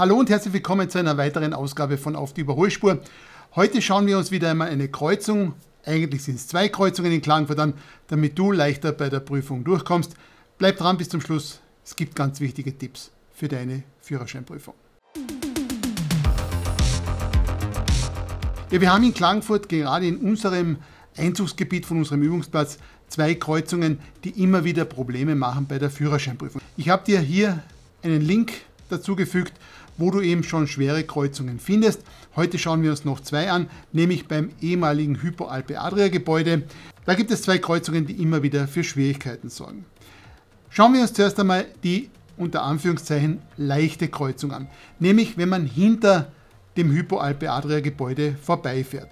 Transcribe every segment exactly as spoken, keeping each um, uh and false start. Hallo und herzlich willkommen zu einer weiteren Ausgabe von Auf die Überholspur. Heute schauen wir uns wieder einmal eine Kreuzung, eigentlich sind es zwei Kreuzungen in Klagenfurt an, damit du leichter bei der Prüfung durchkommst. Bleib dran bis zum Schluss, es gibt ganz wichtige Tipps für deine Führerscheinprüfung. Ja, wir haben in Klagenfurt gerade in unserem Einzugsgebiet von unserem Übungsplatz zwei Kreuzungen, die immer wieder Probleme machen bei der Führerscheinprüfung. Ich habe dir hier einen Link dazugefügt, wo du eben schon schwere Kreuzungen findest. Heute schauen wir uns noch zwei an, nämlich beim ehemaligen Hypo-Alpe-Adria-Gebäude. Da gibt es zwei Kreuzungen, die immer wieder für Schwierigkeiten sorgen. Schauen wir uns zuerst einmal die unter Anführungszeichen leichte Kreuzung an, nämlich wenn man hinter dem Hypo-Alpe-Adria-Gebäude vorbeifährt.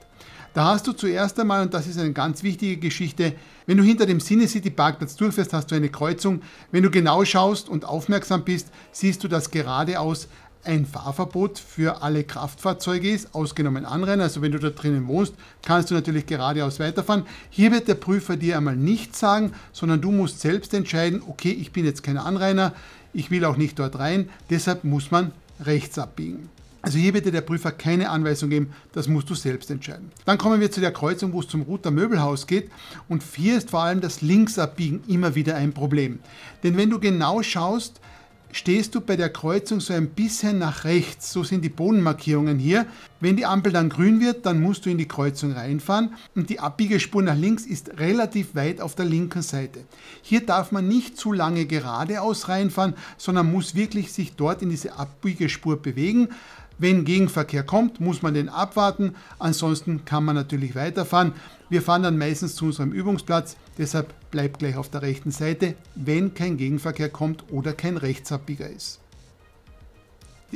Da hast du zuerst einmal, und das ist eine ganz wichtige Geschichte, wenn du hinter dem CineCity-Parkplatz durchfährst, hast du eine Kreuzung. Wenn du genau schaust und aufmerksam bist, siehst du, dass geradeaus ein Fahrverbot für alle Kraftfahrzeuge ist, ausgenommen Anrainer. Also wenn du da drinnen wohnst, kannst du natürlich geradeaus weiterfahren. Hier wird der Prüfer dir einmal nichts sagen, sondern du musst selbst entscheiden, okay, ich bin jetzt kein Anrainer, ich will auch nicht dort rein, deshalb muss man rechts abbiegen. Also hier wird dir der Prüfer keine Anweisung geben, das musst du selbst entscheiden. Dann kommen wir zu der Kreuzung, wo es zum Router Möbelhaus geht, und hier ist vor allem das Linksabbiegen immer wieder ein Problem. Denn wenn du genau schaust, stehst du bei der Kreuzung so ein bisschen nach rechts, so sind die Bodenmarkierungen hier. Wenn die Ampel dann grün wird, dann musst du in die Kreuzung reinfahren und die Abbiegespur nach links ist relativ weit auf der linken Seite. Hier darf man nicht zu lange geradeaus reinfahren, sondern muss wirklich sich dort in diese Abbiegespur bewegen. Wenn Gegenverkehr kommt, muss man den abwarten, ansonsten kann man natürlich weiterfahren. Wir fahren dann meistens zu unserem Übungsplatz, deshalb bleibt gleich auf der rechten Seite, wenn kein Gegenverkehr kommt oder kein Rechtsabbieger ist.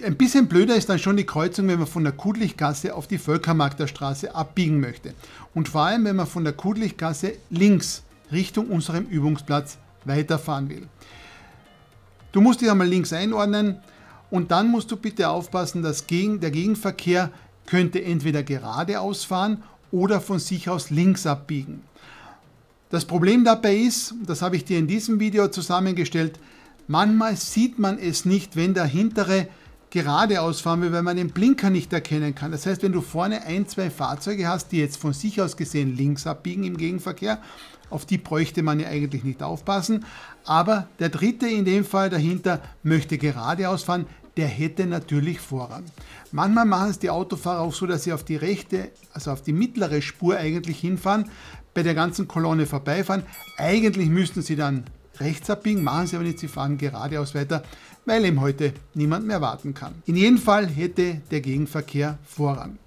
Ein bisschen blöder ist dann schon die Kreuzung, wenn man von der Kudlichgasse auf die Völkermarktstraße abbiegen möchte. Und vor allem, wenn man von der Kudlichgasse links Richtung unserem Übungsplatz weiterfahren will. Du musst dich einmal links einordnen. Und dann musst du bitte aufpassen, dass der Gegenverkehr könnte entweder geradeaus fahren oder von sich aus links abbiegen. Das Problem dabei ist, das habe ich dir in diesem Video zusammengestellt, manchmal sieht man es nicht, wenn der hintere geradeaus fahren will, weil man den Blinker nicht erkennen kann. Das heißt, wenn du vorne ein, zwei Fahrzeuge hast, die jetzt von sich aus gesehen links abbiegen im Gegenverkehr, auf die bräuchte man ja eigentlich nicht aufpassen, aber der dritte in dem Fall dahinter möchte geradeaus fahren, der hätte natürlich Vorrang. Manchmal machen es die Autofahrer auch so, dass sie auf die rechte, also auf die mittlere Spur eigentlich hinfahren, bei der ganzen Kolonne vorbeifahren. Eigentlich müssten sie dann rechts abbiegen, machen sie aber nicht, sie fahren geradeaus weiter, weil eben heute niemand mehr warten kann. In jedem Fall hätte der Gegenverkehr Vorrang.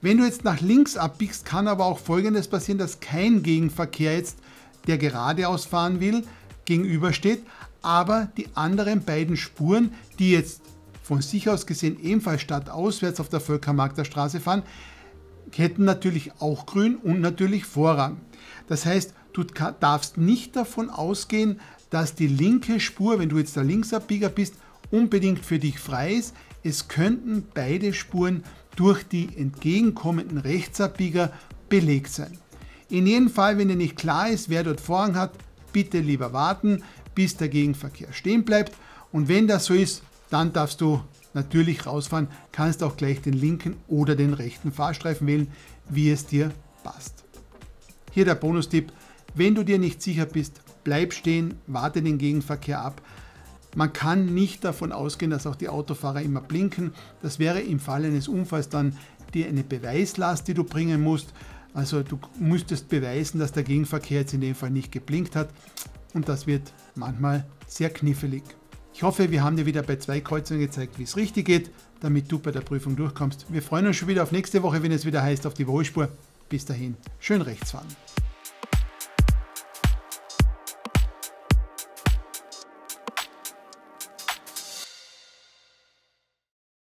Wenn du jetzt nach links abbiegst, kann aber auch Folgendes passieren, dass kein Gegenverkehr jetzt, der geradeaus fahren will, gegenübersteht, aber die anderen beiden Spuren, die jetzt von sich aus gesehen ebenfalls stadtauswärts auf der Völkermarkter Straße fahren, hätten natürlich auch grün und natürlich Vorrang. Das heißt, du darfst nicht davon ausgehen, dass die linke Spur, wenn du jetzt der Linksabbieger bist, unbedingt für dich frei ist. Es könnten beide Spuren durch die entgegenkommenden Rechtsabbieger belegt sein. In jedem Fall, wenn dir nicht klar ist, wer dort Vorrang hat, bitte lieber warten, bis der Gegenverkehr stehen bleibt. Und wenn das so ist, dann darfst du natürlich rausfahren, kannst auch gleich den linken oder den rechten Fahrstreifen wählen, wie es dir passt. Hier der Bonustipp, wenn du dir nicht sicher bist, bleib stehen, warte den Gegenverkehr ab. Man kann nicht davon ausgehen, dass auch die Autofahrer immer blinken. Das wäre im Fall eines Unfalls dann dir eine Beweislast, die du bringen musst. Also du müsstest beweisen, dass der Gegenverkehr jetzt in dem Fall nicht geblinkt hat. Und das wird manchmal sehr knifflig. Ich hoffe, wir haben dir wieder bei zwei Kreuzungen gezeigt, wie es richtig geht, damit du bei der Prüfung durchkommst. Wir freuen uns schon wieder auf nächste Woche, wenn es wieder heißt Auf die Überholspur. Bis dahin, schön rechts fahren.